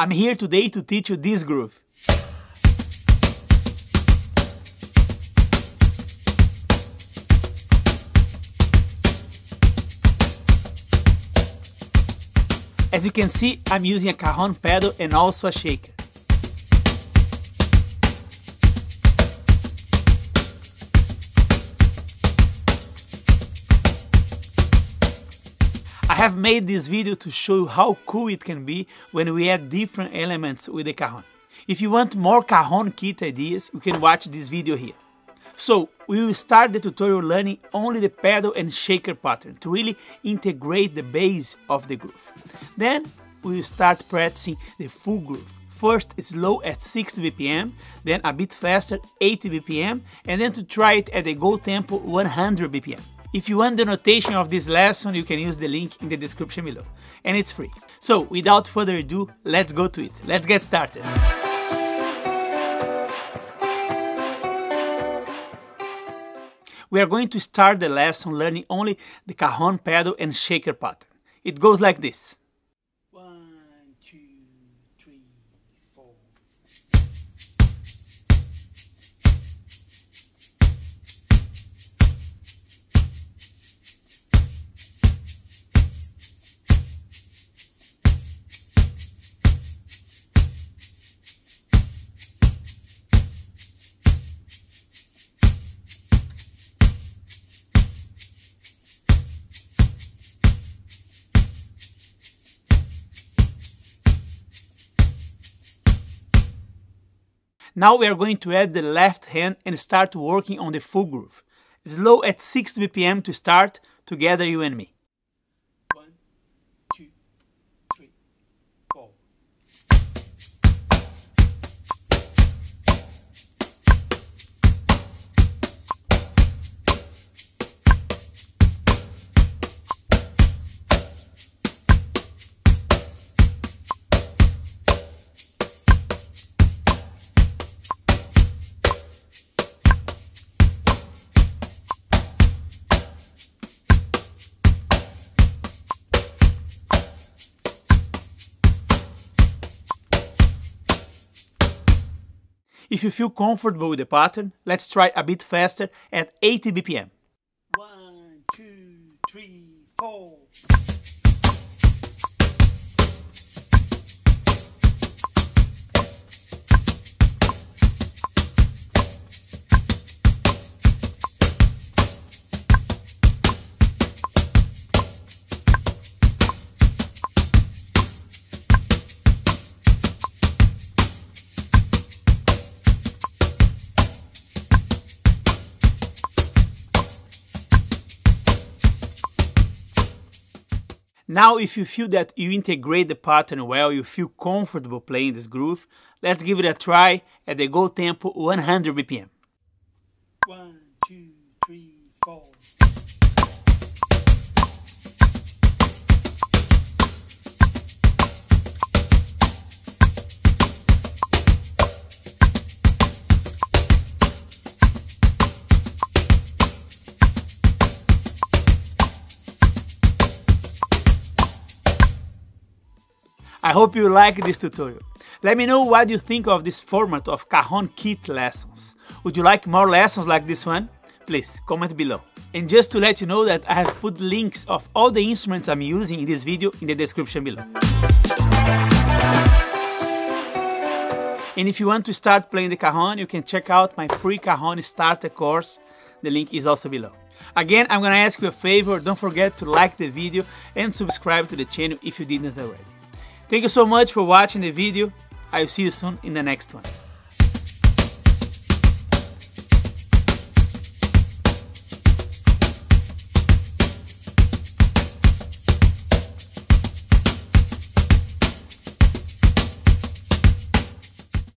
I'm here today to teach you this groove. As you can see, I'm using a Cajon pedal and also a shaker. I have made this video to show you how cool it can be when we add different elements with the Cajon. If you want more Cajon kit ideas, you can watch this video here. So, we will start the tutorial learning only the pedal and shaker pattern to really integrate the base of the groove. Then, we will start practicing the full groove. First, slow at 60 BPM, then a bit faster, 80 BPM, and then to try it at the go tempo, 100 BPM. If you want the notation of this lesson, you can use the link in the description below. And it's free. So, without further ado, let's go to it. Let's get started. We are going to start the lesson learning only the Cajon pedal and shaker pattern. It goes like this. 1, 2, 3, 4. Now we are going to add the left hand and start working on the full groove. Slow at 60 BPM to start, together you and me. 1, 2, 3, 4. If you feel comfortable with the pattern, let's try a bit faster at 80 BPM. 1, 2, 3, 4. Now, if you feel that you integrate the pattern well, you feel comfortable playing this groove, let's give it a try at the go tempo 100 BPM. 1, 2, 3, 4. I hope you like this tutorial. Let me know what you think of this format of Cajon kit lessons. Would you like more lessons like this one? Please comment below. And just to let you know that I have put links of all the instruments I'm using in this video in the description below. And if you want to start playing the Cajon, you can check out my free Cajon starter course. The link is also below. Again, I'm gonna ask you a favor, don't forget to like the video and subscribe to the channel if you didn't already. Thank you so much for watching the video. I'll see you soon in the next one.